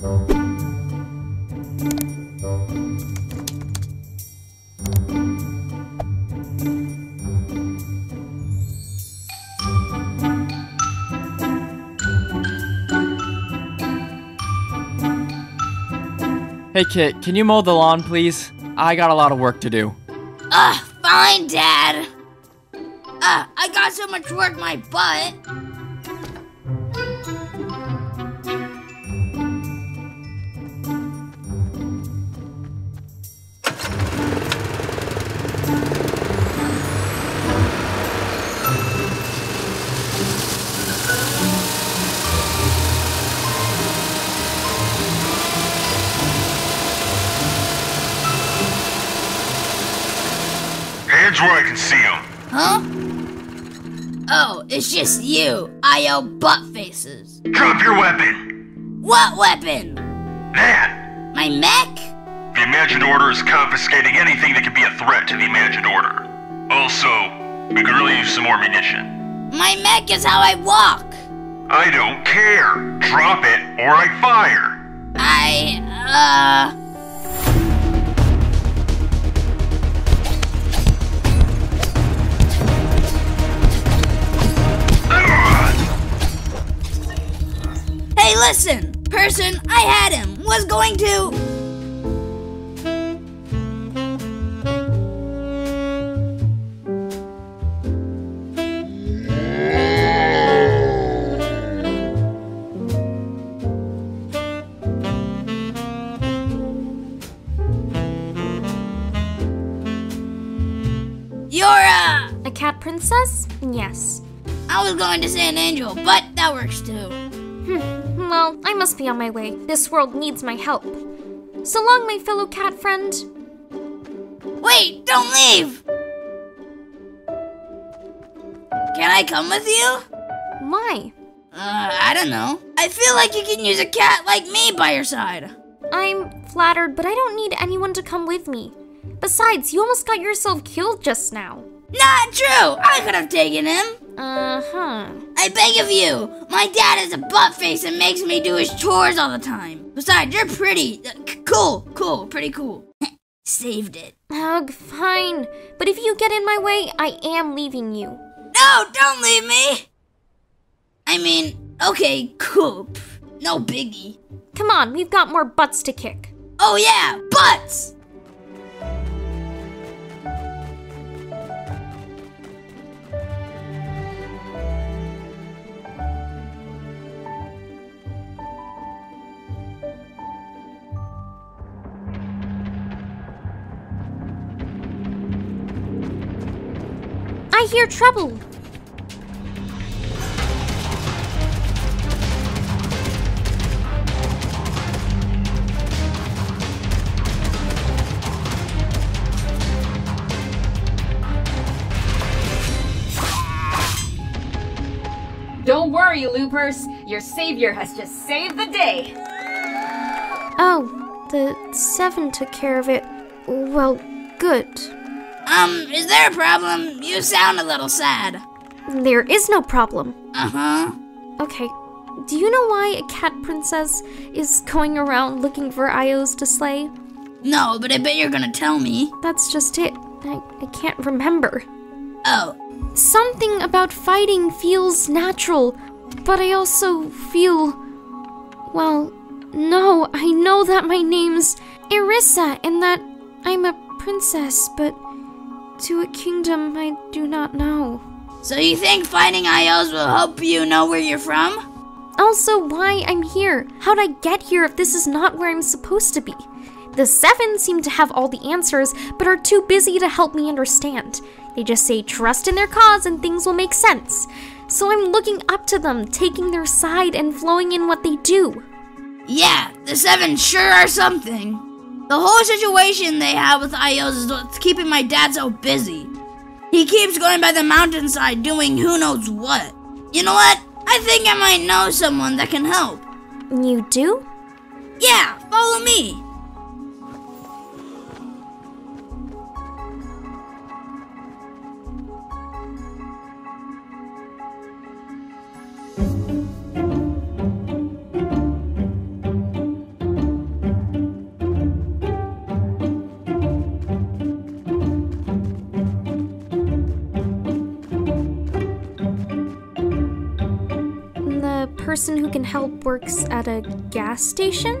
Hey Kit, can you mow the lawn, please? I got a lot of work to do. Ugh, fine, Dad! I got so much work my butt! Where I can see him. Huh? Oh, it's just you, IO butt faces. Drop your weapon. What weapon? That. My mech? The Imagined Order is confiscating anything that could be a threat to the Imagined Order. Also, we could really use some more ammunition. My mech is how I walk. I don't care. Drop it or I fire. Hey, listen! Person, I had him! Was going to... You're a cat princess? Yes. I was going to say an angel, but that works too. Well, I must be on my way. This world needs my help. So long, my fellow cat friend. Wait, don't leave! Can I come with you? Why? I don't know. I feel like you can use a cat like me by your side. I'm flattered, but I don't need anyone to come with me. Besides, you almost got yourself killed just now. Not true! I could have taken him! I beg of you! My dad is a buttface and makes me do his chores all the time! Besides, you're pretty... pretty cool. Saved it. Ugh, fine. But if you get in my way, I am leaving you. No, don't leave me! I mean, okay, cool. No biggie. Come on, we've got more butts to kick. Oh yeah, butts! I hear trouble. Don't worry, Loopers. Your savior has just saved the day. Oh, the Seven took care of it. Well, good. Is there a problem? You sound a little sad. There is no problem. Okay, do you know why a cat princess is going around looking for IOs to slay? No, but I bet you're gonna tell me. That's just it. I can't remember. Oh. Something about fighting feels natural, but I also feel... Well, no, I know that my name's Erisa and that I'm a princess, but... to a kingdom I do not know. So you think finding IOs will help you know where you're from? Also, why I'm here. How'd I get here if this is not where I'm supposed to be? The Seven seem to have all the answers, but are too busy to help me understand. They just say trust in their cause and things will make sense. So I'm looking up to them, taking their side and flowing in what they do. Yeah, the Seven sure are something. The whole situation they have with IOs is what's keeping my dad so busy. He keeps going by the mountainside doing who knows what. You know what? I think I might know someone that can help. You do? Yeah, follow me. person who can help works at a gas station?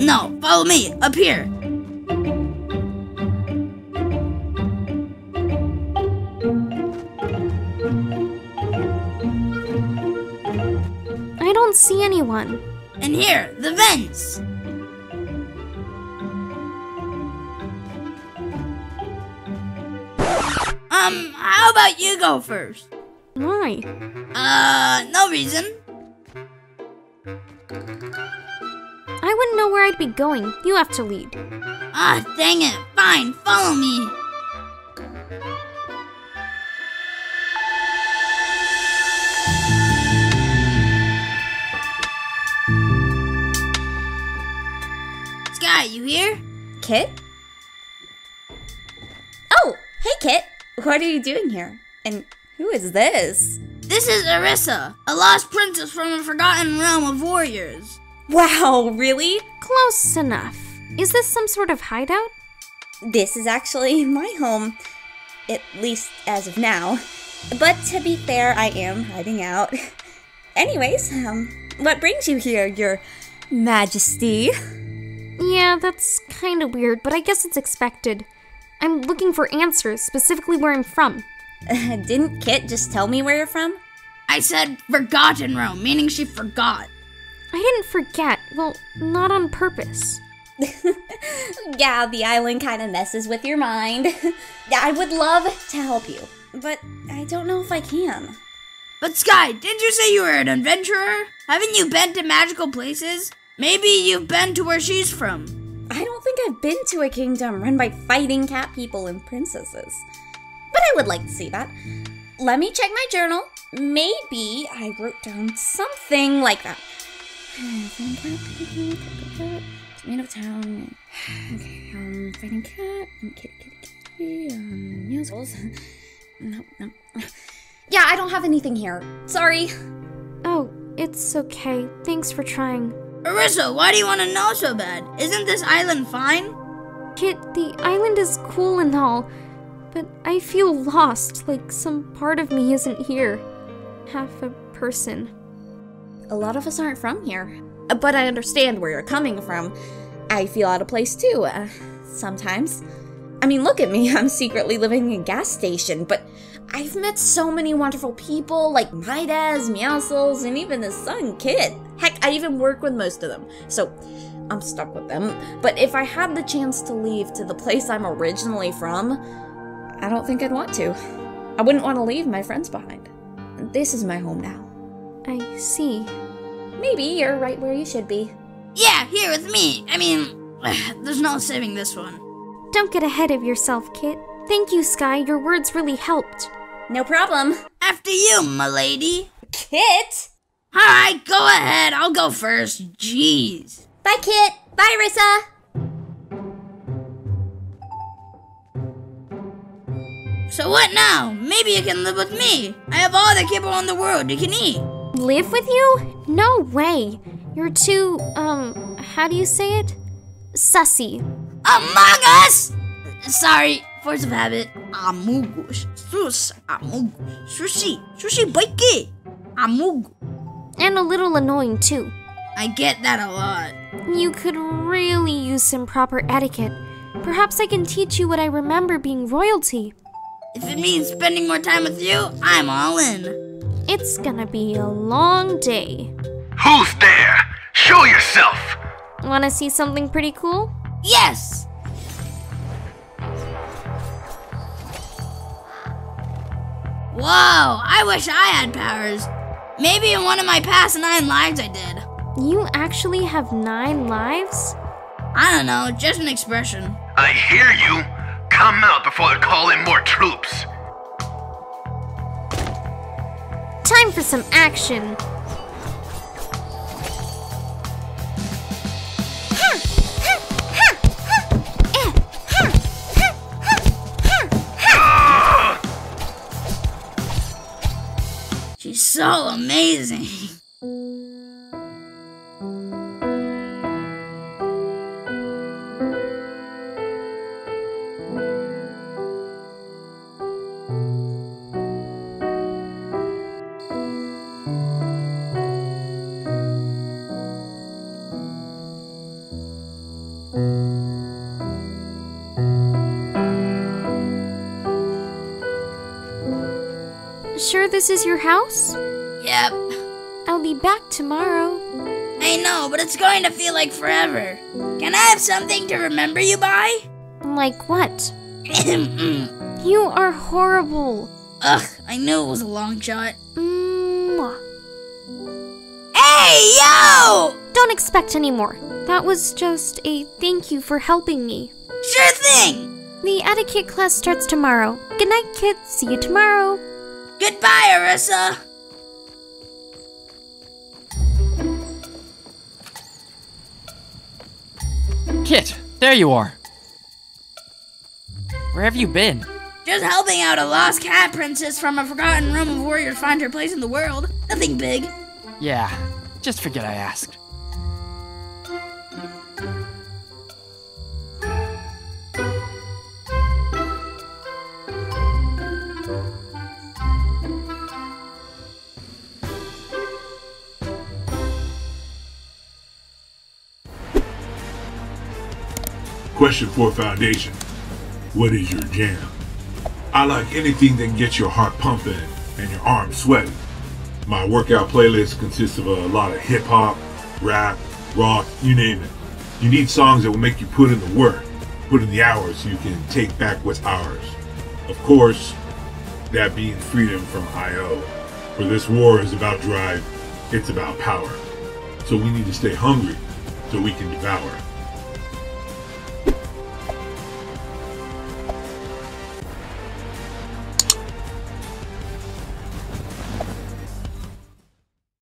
No, follow me, up here. I don't see anyone. And here, the vents. How about you go first? Why? No reason. I wouldn't know where I'd be going. You have to lead. Ah, dang it. Fine, follow me. Skye, you here? Kit? Oh, hey, Kit. What are you doing here? And who is this? This is Erisa, a lost princess from the Forgotten Realm of Warriors. Wow, really? Close enough. Is this some sort of hideout? This is actually my home, at least as of now. But to be fair, I am hiding out. Anyways, what brings you here, Your Majesty? Yeah, that's kind of weird, but I guess it's expected. I'm looking for answers, specifically where I'm from. Didn't Kit just tell me where you're from? I said Forgotten Realm, meaning she forgot. I didn't forget. Well, not on purpose. Yeah, the island kind of messes with your mind. I would love to help you, but I don't know if I can. But Skye, didn't you say you were an adventurer? Haven't you been to magical places? Maybe you've been to where she's from. I don't think I've been to a kingdom run by fighting cat people and princesses. But I would like to see that. Let me check my journal. Maybe I wrote down something like that. Tomato town. Okay, fighting cat. Kitty. Meowscles. No. Yeah, I don't have anything here. Sorry. Oh, it's okay. Thanks for trying. Erisa, why do you want to know so bad? Isn't this island fine? Kit, the island is cool and all, but I feel lost, like some part of me isn't here. Half a person. A lot of us aren't from here, but I understand where you're coming from. I feel out of place too, sometimes. I mean, look at me, I'm secretly living in a gas station, but I've met so many wonderful people like Midas, Meowscles, and even the Sun Kid. Heck, I even work with most of them, so I'm stuck with them. But if I had the chance to leave to the place I'm originally from, I don't think I'd want to. I wouldn't want to leave my friends behind. This is my home now. I see. Maybe you're right where you should be. Yeah, here with me. I mean, there's no saving this one. Don't get ahead of yourself, Kit. Thank you, Skye. Your words really helped. No problem. After you, m'lady. Kit? All right, go ahead. I'll go first. Jeez. Bye, Kit. Bye, Erisa. So what now? Maybe you can live with me. I have all the kibble in the world you can eat. Live with you? No way. You're too, how do you say it? Sussy. Among Us? Sorry, force of habit. Amugus. Sus. Amug. Sushi. Sushi baiki. Amug. And a little annoying, too. I get that a lot. You could really use some proper etiquette. Perhaps I can teach you what I remember being royalty. If it means spending more time with you, I'm all in. It's gonna be a long day. Who's there? Show yourself! Wanna see something pretty cool? Yes! Whoa, I wish I had powers. Maybe in one of my past 9 lives I did. You actually have 9 lives? I don't know, just an expression. I hear you. Come out before I call in more troops. Time for some action. She's so amazing. sure this is your house? Yep. I'll be back tomorrow. I know, but it's going to feel like forever. Can I have something to remember you by? Like what? You are horrible. Ugh, I knew it was a long shot. Hey, yo! Don't expect any more. That was just a thank you for helping me. Sure thing! The etiquette class starts tomorrow. Good night, KIT. See you tomorrow. Goodbye, Erisa. KIT, there you are. Where have you been? Just helping out a lost cat princess from a Forgotten Realm of Warriors find her place in the world. Nothing big. Yeah, just forget I asked. Question for Foundation. What is your jam? I like anything that gets your heart pumping and your arms sweating. My workout playlist consists of a lot of hip-hop, rap, rock, you name it. You need songs that will make you put in the work, put in the hours so you can take back what's ours. Of course, that being freedom from IO. For this war is about drive, it's about power. So we need to stay hungry so we can devour.